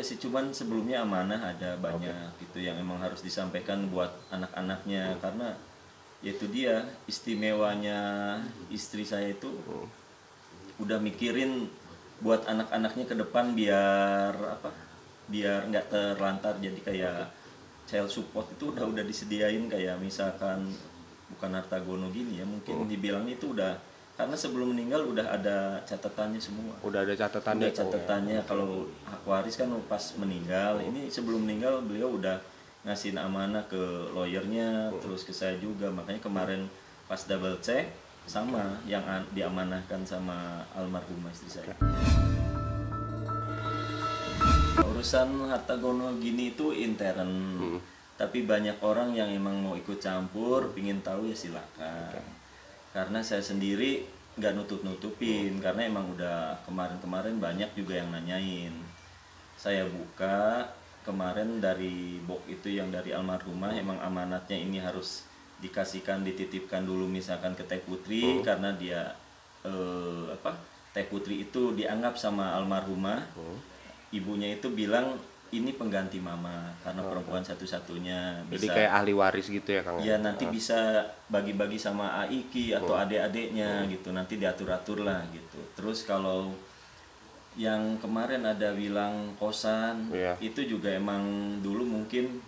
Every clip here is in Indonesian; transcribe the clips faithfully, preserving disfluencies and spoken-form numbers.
ada sih, cuman sebelumnya amanah ada banyak okay. gitu yang emang harus disampaikan buat anak-anaknya. hmm. Karena yaitu dia istimewanya istri saya itu hmm. udah mikirin buat anak-anaknya ke depan biar apa, biar nggak terlantar. Jadi kayak child support itu udah udah disediain, kayak misalkan bukan harta gono gini ya, mungkin hmm. dibilang itu udah, karena sebelum meninggal udah ada catatannya semua. Udah ada catatannya. Udah catatannya oh, ya. Kalau hak waris kan pas meninggal. Oh. Ini sebelum meninggal beliau udah ngasihin amanah ke lawyernya, oh. terus ke saya juga. Makanya kemarin pas double check sama okay. yang diamanahkan sama almarhumah istri saya. Okay. Urusan harta gono gini itu intern. Hmm. Tapi banyak orang yang emang mau ikut campur, pingin tahu ya silakan. Okay. Karena saya sendiri nggak nutup-nutupin, hmm. karena emang udah kemarin-kemarin banyak juga yang nanyain. Saya buka kemarin dari box itu yang dari almarhumah, hmm. emang amanatnya ini harus dikasihkan, dititipkan dulu misalkan ke Teh Putri, hmm. karena dia eh, apa Teh Putri itu dianggap sama almarhumah, hmm. ibunya itu bilang ini pengganti mama karena oh, perempuan okay. satu-satunya. Bisa, jadi kayak ahli waris gitu ya Kang? Iya, nanti ah. bisa bagi-bagi sama Aiki atau oh. adik-adiknya oh. gitu, nanti diatur-atur lah gitu. Terus kalau yang kemarin ada bilang kosan, yeah. itu juga emang dulu mungkin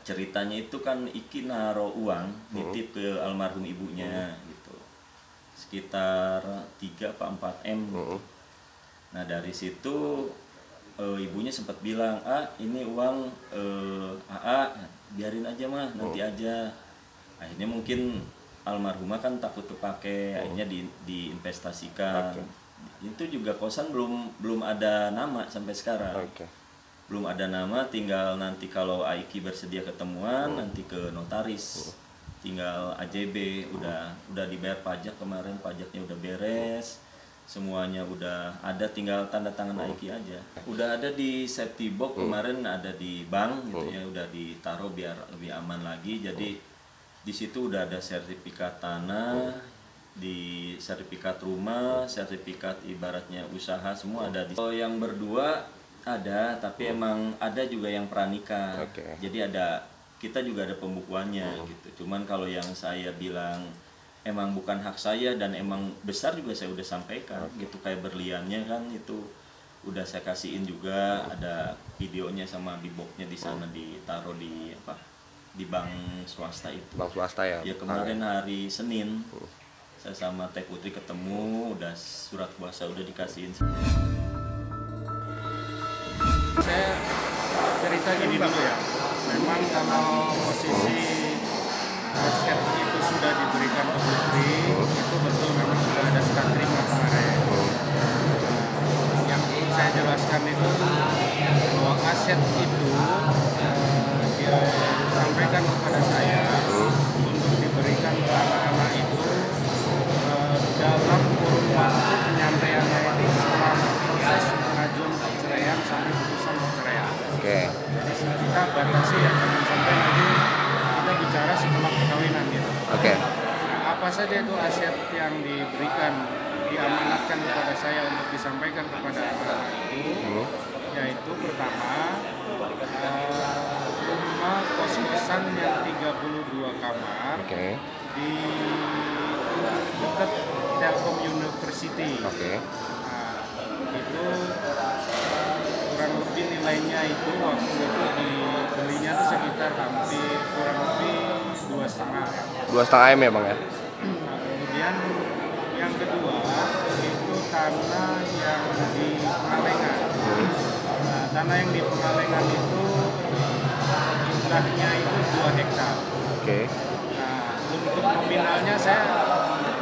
ceritanya itu kan Iki naro uang oh. nitip ke almarhum ibunya oh. gitu, sekitar tiga atau empat M. Oh. Nah dari situ E, ibunya sempat bilang, ah ini uang e, A A, biarin aja mah, nanti oh. aja. Akhirnya mungkin almarhumah kan takut kepake, oh. akhirnya di, diinvestasikan. Okay. Itu juga kosan belum belum ada nama sampai sekarang. Okay. Belum ada nama, tinggal nanti kalau Aiki bersedia ketemuan, oh. nanti ke notaris. Oh. Tinggal A J B, oh. udah udah dibayar pajak kemarin, pajaknya udah beres. Oh. Semuanya udah ada, tinggal tanda tangan oh. Aiki aja. Udah ada di safety box, oh. kemarin ada di bank gitu oh. ya, udah ditaruh biar lebih aman lagi. Jadi oh. di situ udah ada sertifikat tanah, oh. di sertifikat rumah, oh. sertifikat ibaratnya usaha, semua oh. ada di. Kalau yang berdua ada, tapi oh. emang ada juga yang pranikah. Okay. Jadi ada, kita juga ada pembukuannya oh. gitu. Cuman kalau yang saya bilang emang bukan hak saya dan emang besar juga saya udah sampaikan okay. gitu, kayak berliannya kan itu udah saya kasihin juga, oh. ada videonya sama di boxnya di sana, oh. ditaruh di apa di bank swasta itu. Bank swasta ya? Ya kemarin ah, ya. hari Senin oh. saya sama Teh Putri ketemu, udah surat kuasa udah dikasihin. Saya cerita gini dulu ya, memang kalau posisi resep itu sudah diberikan ke Putri, itu betul memang sudah ada surat terima kemarin. Yang ingin saya jelaskan itu bahwa aset itu eh, dia sampaikan kepada saya untuk diberikan ke anak-anak itu eh, dalam kurun waktu penyampaiannya ini setelah proses pengajuan perceraian sampai putusan perceraian. Oke. Jadi kita batasi ya, sampai nanti kita bicara setelah perkawinan gitu. Oke. Okay. Nah, apa saja itu aset yang diberikan, diamanatkan kepada saya untuk disampaikan kepada anak itu, hmm. yaitu pertama uh, rumah kos kosan yang tiga puluh dua kamar okay. di dekat Telkom University. Oke. Okay. Nah, itu kurang lebih nilainya itu waktu itu dibelinya itu sekitar hampir kurang lebih dua setengah dua setengah m ya Bang ya. Nah, kemudian yang kedua itu tanah yang di Pengalengan. hmm. Nah, tanah yang di Pengalengan itu jumlahnya itu dua hektar. Oke. Okay. Nah untuk nominalnya saya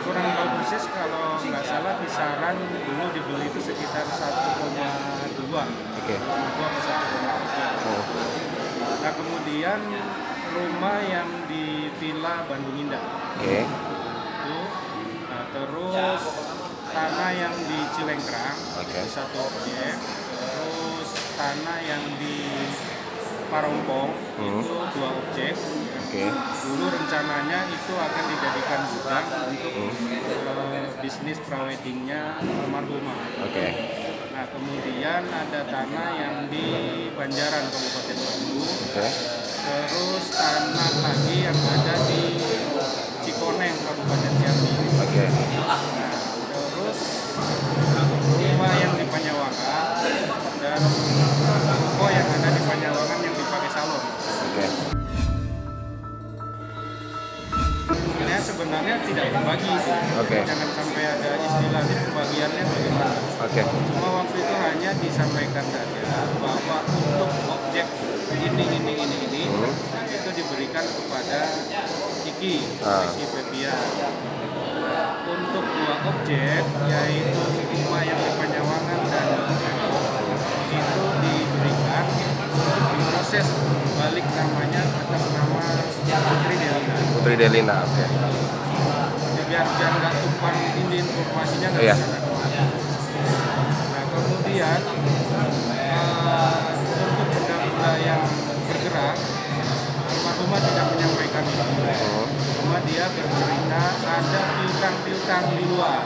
kurang tahu persis, kalau nggak salah kisaran dulu dibeli itu sekitar satu koma dua. Okay. Oh. Nah kemudian rumah yang di Villa Bandung Indah. Oke. Okay. Nah, terus tanah yang di Cilengkrang. Oke. Okay. Satu objek. Terus tanah yang di Parongpong hmm. itu dua objek. Okay. Dulu rencananya itu akan dijadikan gudang untuk hmm. uh, bisnis praweddingnya almarhumah. Oke. Okay. Nah, kemudian ada tanah yang di Banjaran, Kabupaten Bandung. Okay. Terus tanah lagi yang ada di Cikoneng, Kabupaten Cianjur. Okay. Nah, terus rumah yang di Penyawangan dan ruko yang ada di Banjaran yang dipakai salon. Okay. Nah, sebenarnya tidak dibagi. Okay. Jangan sampai ada istilah di pembagiannya bagaimana. Okay. Cuma waktu itu hanya disampaikan saja bahwa untuk objek ini ini ini ini hmm. itu diberikan kepada Iki ah. Iki Pepia. Untuk dua objek yaitu rumah yang di Penyawangan dan itu diberikan untuk diproses balik namanya atas nama Putri Delina. Putri Delina, oke. Okay. Biar biar nggak tumpang ini informasinya nggak yeah. bisa. Nah kemudian uh, untuk benda-benda yang bergerak, almarhumah tidak menyampaikan itu. Cuma dia bercerita ada piutang-piutang di luar.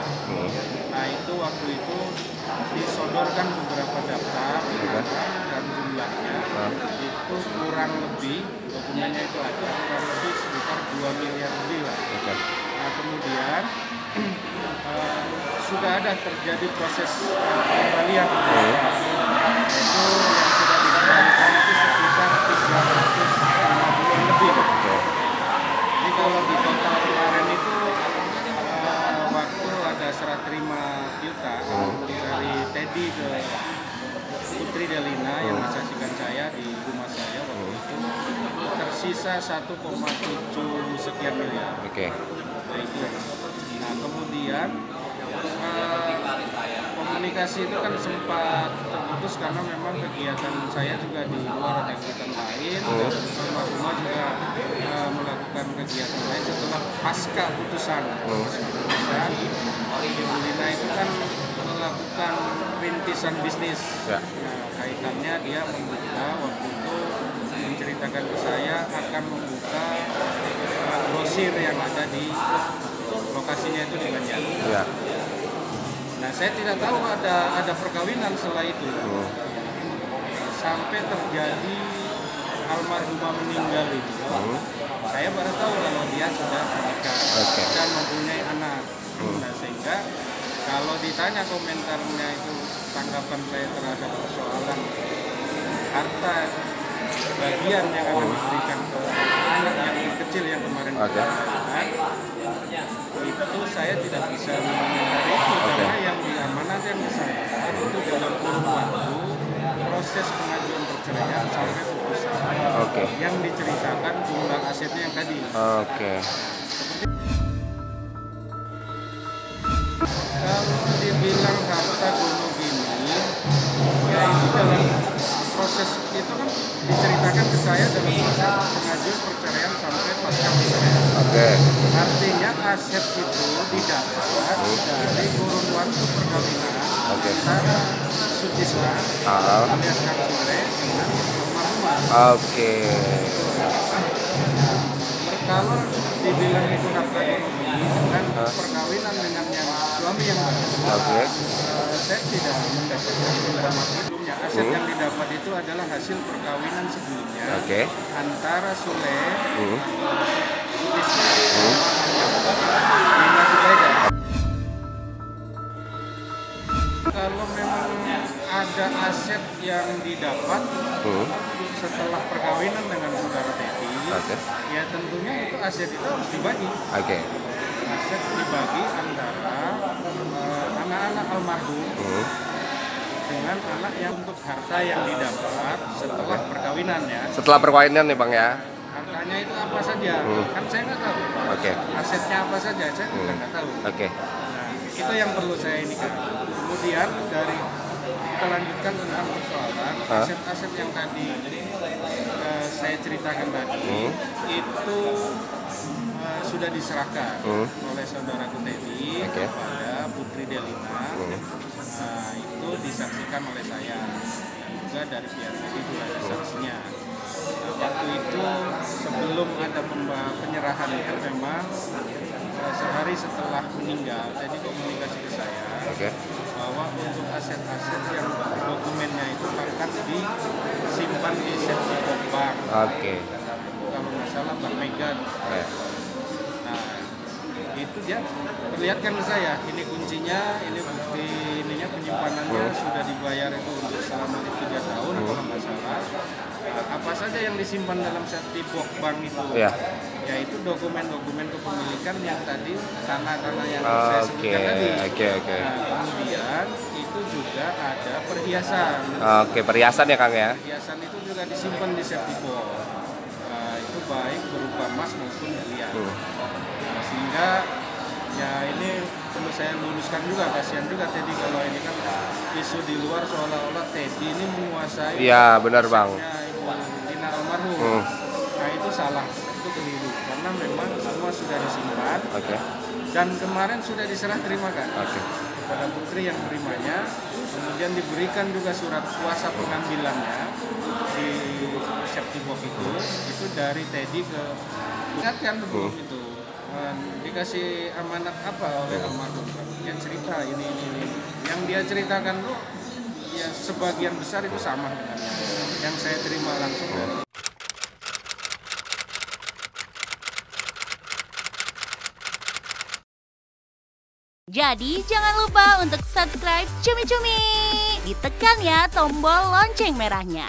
Nah itu waktu itu disodorkan beberapa daftar dan jumlahnya itu kurang lebih dokumennya itu ada kurang lebih sekitar dua miliar lebih lah. Nah kemudian uh, sudah ada terjadi proses pengembalian uh, itu yang sudah dikembalikan itu sekitar tiga ratus lima puluh lebih. Jadi kalau di total kemarin itu uh, waktu ada serah terima juta dari Teddy ke Putri Delina yang menyaksikan saya di rumah saya waktu itu tersisa satu koma tujuh sekian miliar. Oke. Okay. Nah, itu. Nah kemudian Uh, komunikasi itu kan sempat terputus karena memang kegiatan saya juga di luar ada kegiatan lain dan almarhumah juga uh, melakukan kegiatan lain setelah pasca putusan. Oh. Pasca putusan, Ibu Delina itu kan melakukan rintisan bisnis. Ya. Nah, kaitannya dia membuka waktu itu menceritakan ke saya akan membuka uh, grosir yang ada di lokasinya itu di Banjar. Ya. Nah saya tidak tahu ada ada perkawinan setelah itu. Oh. Sampai terjadi almarhumah meninggal itu. Oh. Saya baru tahu kalau dia sudah menikah. Okay. Dan mempunyai anak. Oh. Nah sehingga kalau ditanya komentarnya itu tanggapan saya terhadap persoalan harta bagian yang akan diberikan ke anak yang kecil yang kemarin. Okay. Itu saya tidak bisa menghindari itu. Okay. Karena yang diamanatkan ke saya itu dalam kurun waktu proses pengajuan perceraian sampai putusan. Okay. Yang diceritakan jumlah asetnya yang tadi. Oke. Okay. Kalau dibilang harta gunung ini, ya itu dalam proses itu kan diceritakan ke saya dalam proses pengajuan perceraian sampai pasca perceraian. Okay. Artinya aset itu didapat dari kurun waktu perkawinan antara Sutisna alias Kang Sule dengan almarhumah. Oke. Kalau dibilang itu harta ekonomi dengan perkawinan dengan yang suami yang baru, okay. uh, saya tidak mendapatkan informasi sebelumnya. Aset hmm. yang didapat itu adalah hasil perkawinan sebelumnya. Okay. Antara Sule. Hmm. Kalau memang ada aset yang didapat hmm. setelah perkawinan dengan saudara Teti, okay. ya tentunya itu aset itu harus dibagi. Okay. Aset dibagi antara anak-anak uh, almarhum hmm. dengan anak yang untuk harta yang didapat setelah perkawinan ya. Setelah perkawinan nih bang ya. Hartanya itu apa saja? Hmm. Kan saya nggak tahu. Okay. Asetnya apa saja? Saya hmm. juga nggak tahu. Okay. Nah, itu yang perlu saya ini kan. Kemudian dari kita lanjutkan tentang persoalan aset-aset huh? yang tadi uh, saya ceritakan tadi hmm. itu uh, sudah diserahkan hmm. oleh saudaraku Teddy okay. kepada Putri Delina. Hmm. Uh, itu disaksikan oleh saya dan juga dari pihak Teddy juga ada saksinya. Waktu itu sebelum ada penyerahan ya memang sehari setelah meninggal Teddy komunikasi ke saya, okay, bahwa untuk aset-aset yang dokumennya itu akan disimpan di aset bank. Oke. Kalau nggak salah Bank Mega. Okay. Nah itu dia perlihatkan ke saya, ini kuncinya, ini bukti ininya penyimpanannya, oh, sudah dibayar itu untuk selama tiga tahun, oh, kalau nggak salah. Apa saja yang disimpan dalam setibok bank itu, yeah, yaitu dokumen-dokumen kepemilikan yang tadi, tanah-tanah yang oh, saya sebutkan okay. tadi. Okay, okay. Nah, kemudian itu juga ada perhiasan. Oke, okay, perhiasan ya Kang ya. Perhiasan itu juga disimpan di setibok. Nah, itu baik berupa emas maupun berlian. Hmm. Nah, sehingga ya ini perlu saya luruskan juga, kasihan juga Teddy kalau ini kan isu di luar seolah-olah Teddy ini menguasai. Iya, benar Bang. Hmm. Nah itu salah, itu keliru, karena memang semua sudah disimpan, okay, dan kemarin sudah diserah terimakan, okay, kepada Putri yang menerimanya, kemudian diberikan juga surat kuasa pengambilannya di septibok itu, itu dari Teddy ke ingatkan tubuh hmm. itu, dan dikasih amanat apa oleh almarhum, dia cerita ini ini ini, yang dia ceritakan tuh ya sebagian besar itu sama dengan yang saya terima langsung dari. Jadi jangan lupa untuk subscribe Cumi-Cumi. Ditekan ya tombol lonceng merahnya.